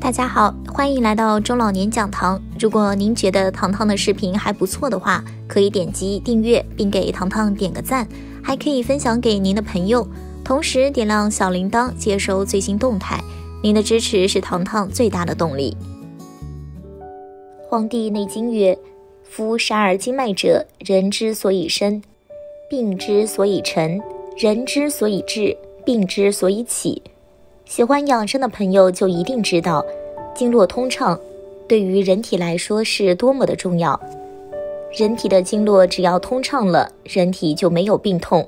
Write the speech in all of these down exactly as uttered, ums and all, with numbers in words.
大家好，欢迎来到中老年讲堂。如果您觉得糖糖的视频还不错的话，可以点击订阅并给糖糖点个赞，还可以分享给您的朋友，同时点亮小铃铛接收最新动态。您的支持是糖糖最大的动力。《黄帝内经》曰：“夫杀而经脉者，人之所以生，病之所以成，人之所以治，病之所以起。”喜欢养生的朋友就一定知道，经络通畅对于人体来说是多么的重要。人体的经络只要通畅了，人体就没有病痛。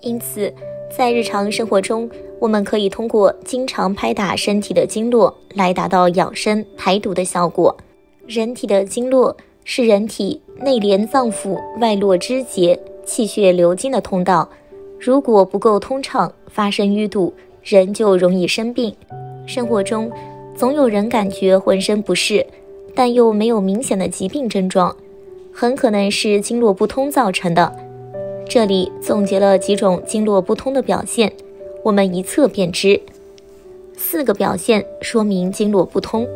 因此，在日常生活中，我们可以通过经常拍打身体的经络来达到养生排毒的效果。人体的经络是人体内连脏腑、外络肢节、气血流经的通道，如果不够通畅，发生淤堵，人就容易生病。生活中总有人感觉浑身不适，但又没有明显的疾病症状，很可能是经络不通造成的。这里总结了几种经络不通的表现，我们一测便知。四个表现说明经络不通：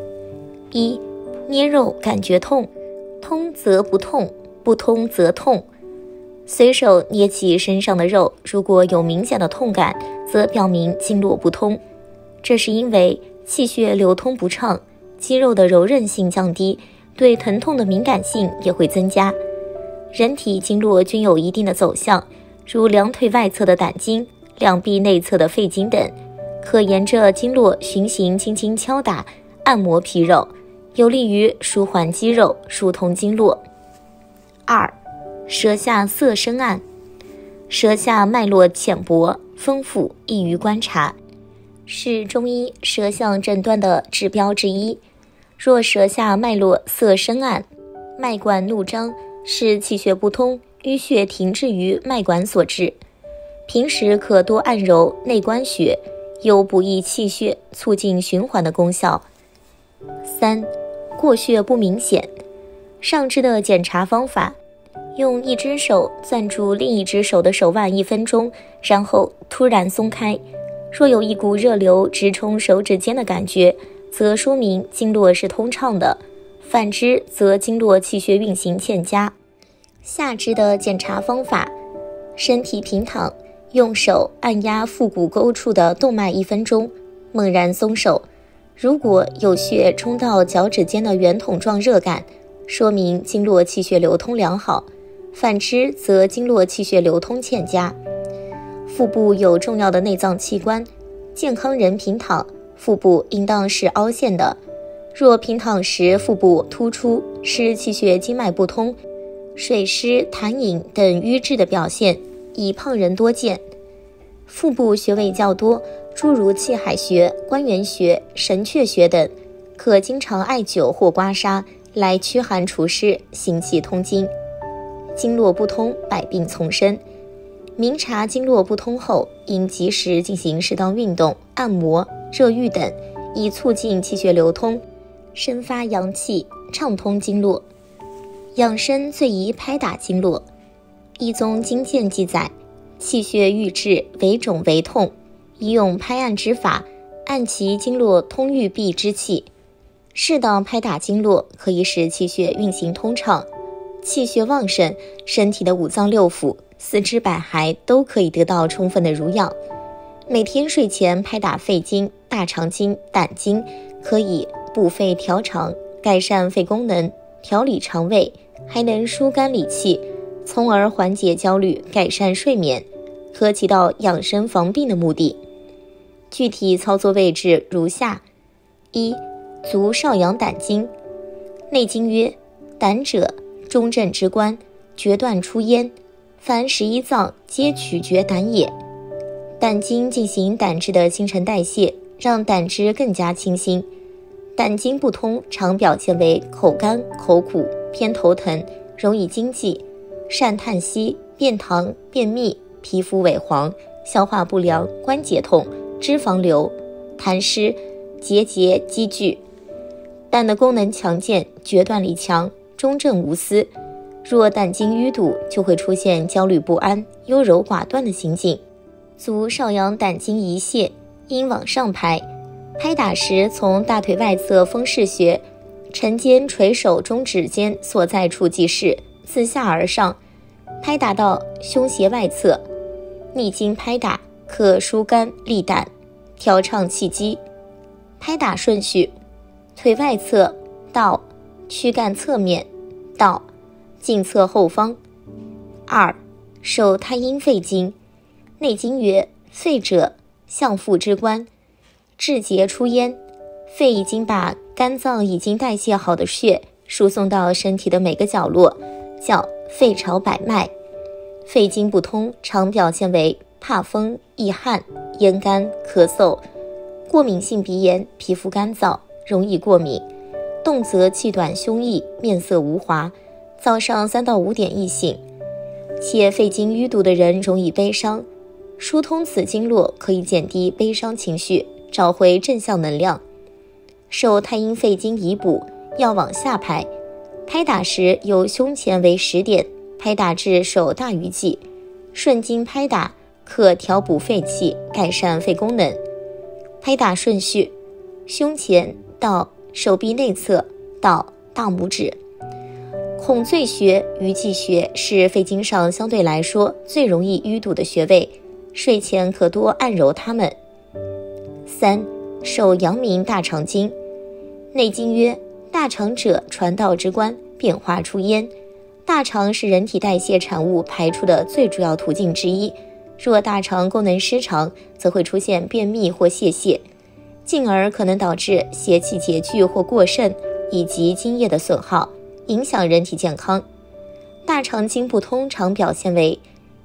一、捏肉感觉痛，通则不痛，不通则痛。随手捏起身上的肉，如果有明显的痛感，则表明经络不通。这是因为气血流通不畅，肌肉的柔韧性降低，对疼痛的敏感性也会增加。人体经络均有一定的走向，如两腿外侧的胆经、两臂内侧的肺经等，可沿着经络循行，轻轻敲打、按摩皮肉，有利于舒缓肌肉，疏通经络。二、舌下色深暗，舌下脉络浅薄丰富，易于观察，是中医舌象诊断的指标之一。若舌下脉络色深暗，脉管怒张，是气血不通、淤血停滞于脉管所致。平时可多按揉内关穴，有补益气血、促进循环的功效。三、过血不明显，上肢的检查方法。用一只手攥住另一只手的手腕一分钟，然后突然松开。若有一股热流直冲手指尖的感觉，则说明经络是通畅的；反之，则经络气血运行欠佳。下肢的检查方法：身体平躺，用手按压腹股沟处的动脉一分钟，猛然松手。如果有血冲到脚趾间的圆筒状热感，说明经络气血流通良好。反之，则经络气血流通欠佳。腹部有重要的内脏器官，健康人平躺，腹部应当是凹陷的。若平躺时腹部突出，是气血经脉不通、水湿痰饮等瘀滞的表现，以胖人多见。腹部穴位较多，诸如气海穴、关元穴、神阙穴等，可经常艾灸或刮痧来驱寒除湿，行气通经。经络不通，百病丛生。明察经络不通后，应及时进行适当运动、按摩、热浴等，以促进气血流通，生发阳气，畅通经络。养生最宜拍打经络。《医宗经鉴》记载，气血郁滞为肿为痛，宜用拍按之法，按其经络通郁闭之气。适当拍打经络，可以使气血运行通畅。气血旺盛，身体的五脏六腑、四肢百骸都可以得到充分的濡养。每天睡前拍打肺经、大肠经、胆经，可以补肺调肠，改善肺功能，调理肠胃，还能疏肝理气，从而缓解焦虑，改善睡眠，可起到养生防病的目的。具体操作位置如下：一、足少阳胆经。内经曰：胆者，中正之官，决断出焉，凡十一脏皆取决胆也。胆经进行胆汁的新陈代谢，让胆汁更加清新。胆经不通常表现为口干、口苦、偏头疼、容易惊悸、善叹息、便溏、便秘、皮肤萎黄、消化不良、关节痛、脂肪瘤、痰湿、结节积聚。胆的功能强健，决断力强，中正无私。若胆经淤堵，就会出现焦虑不安、优柔寡断的情景。足少阳胆经一泻，应往上拍，拍打时从大腿外侧风势穴，沉肩垂手中指尖所在处即是，自下而上，拍打到胸胁外侧。逆经拍打可疏肝利胆，调畅气机。拍打顺序：腿外侧到躯干侧面到胫侧后方。二、手太阴肺经，内经曰：肺者，相父之官，至节出焉。肺已经把肝脏已经代谢好的血输送到身体的每个角落，叫肺朝百脉。肺经不通常表现为怕风、易汗、咽干、咳嗽、过敏性鼻炎，皮肤干燥，容易过敏，动则气短胸臆，面色无华，早上三到五点易醒。且肺经淤堵的人容易悲伤，疏通此经络可以减低悲伤情绪，找回正向能量。受太阴肺经以补，要往下拍，拍打时由胸前为十点，拍打至手大鱼际，顺经拍打可调补肺气，改善肺功能。拍打顺序：胸前到手臂内侧到大拇指。孔最穴、鱼际穴是肺经上相对来说最容易淤堵的穴位，睡前可多按揉它们。三、手阳明大肠经，内经曰：大肠者，传道之官，变化出焉。大肠是人体代谢产物排出的最主要途径之一，若大肠功能失常，则会出现便秘或泄泻，进而可能导致邪气结聚或过盛，以及津液的损耗，影响人体健康。大肠经不通常表现为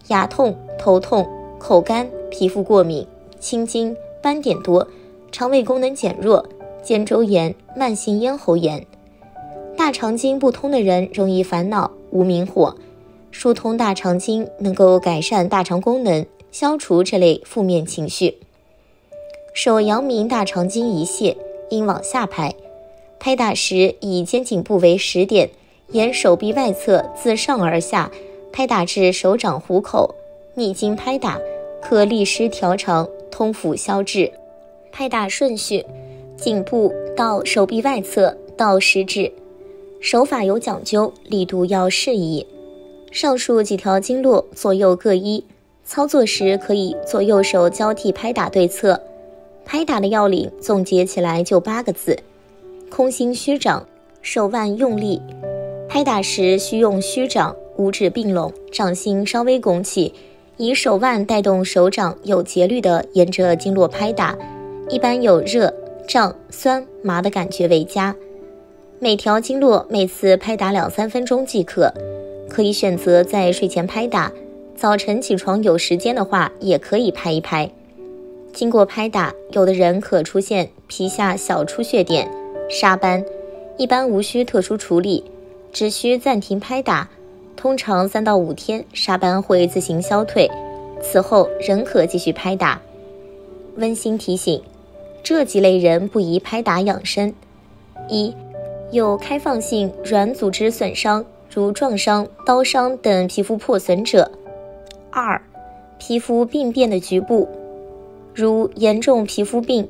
牙痛、头痛、口干、皮肤过敏、青筋、斑点多，肠胃功能减弱，肩周炎、慢性咽喉炎。大肠经不通的人容易烦恼、无明火，疏通大肠经能够改善大肠功能，消除这类负面情绪。手阳明大肠经一泻，应往下拍，拍打时以肩颈部为十点，沿手臂外侧自上而下拍打至手掌虎口，逆经拍打可利湿调肠，通腑消滞。拍打顺序：颈部到手臂外侧到食指。手法有讲究，力度要适宜。上述几条经络左右各一，操作时可以左右手交替拍打对侧。拍打的要领总结起来就八个字：空心虚掌，手腕用力。拍打时需用虚掌，五指并拢，掌心稍微拱起，以手腕带动手掌，有节律地沿着经络拍打，一般有热、胀、酸、麻的感觉为佳。每条经络每次拍打两三分钟即可，可以选择在睡前拍打，早晨起床有时间的话也可以拍一拍。经过拍打，有的人可出现皮下小出血点、沙斑，一般无需特殊处理，只需暂停拍打，通常三到五天沙斑会自行消退，此后仍可继续拍打。温馨提醒，这几类人不宜拍打养生：一、有开放性软组织损伤，如撞伤、刀伤等皮肤破损者；二、皮肤病变的局部，如严重皮肤病、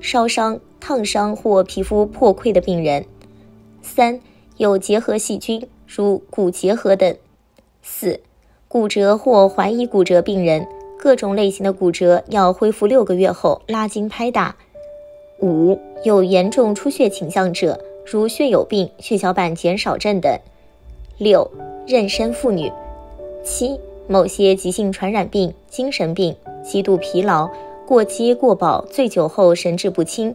烧伤、烫伤或皮肤破溃的病人；三、有结核细菌，如骨结核等；四、骨折或怀疑骨折病人，各种类型的骨折要恢复六个月后拉筋拍打；五、有严重出血倾向者，如血友病、血小板减少症等；六、妊娠妇女；七、某些急性传染病、精神病、极度疲劳、过饥过饱、醉酒后神志不清；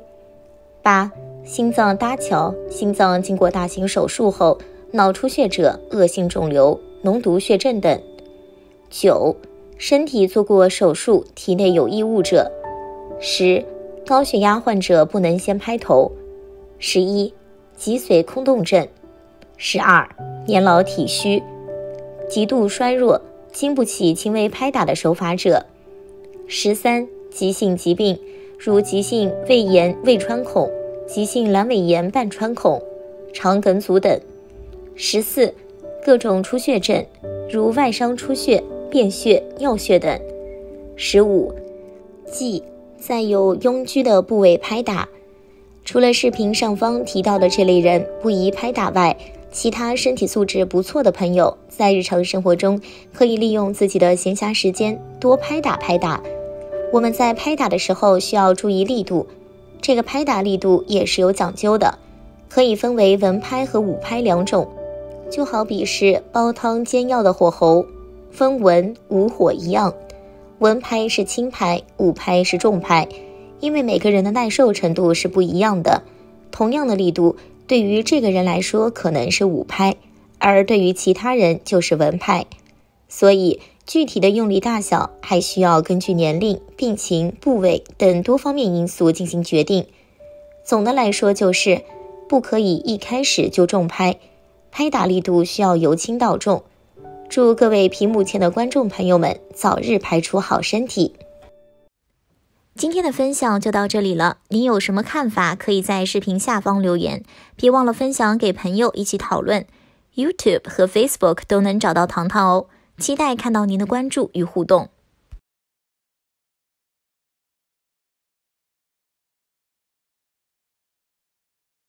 八、心脏搭桥，心脏经过大型手术后，脑出血者、恶性肿瘤、脓毒血症等；九、身体做过手术，体内有异物者；十、高血压患者不能先拍头；十一、脊髓空洞症；十二、年老体虚、极度衰弱，经不起轻微拍打的手法者；十三、急性疾病，如急性胃炎胃穿孔、急性阑尾炎半穿孔、肠梗阻等；十四、各种出血症，如外伤出血、便血、尿血等；十五、疥、再有拥居的部位拍打。除了视频上方提到的这类人不宜拍打外，其他身体素质不错的朋友，在日常生活中可以利用自己的闲暇时间多拍打拍打。我们在拍打的时候需要注意力度，这个拍打力度也是有讲究的，可以分为文拍和武拍两种，就好比是煲汤煎药的火候，分文武火一样。文拍是轻拍，武拍是重拍，因为每个人的耐受程度是不一样的，同样的力度对于这个人来说可能是武拍，而对于其他人就是文拍，所以具体的用力大小还需要根据年龄、病情、部位等多方面因素进行决定。总的来说就是，不可以一开始就重拍，拍打力度需要由轻到重。祝各位屏幕前的观众朋友们早日拍出好身体。今天的分享就到这里了，您有什么看法可以在视频下方留言，别忘了分享给朋友一起讨论。 YouTube 和 Facebook 都能找到糖糖哦，期待看到您的关注与互动。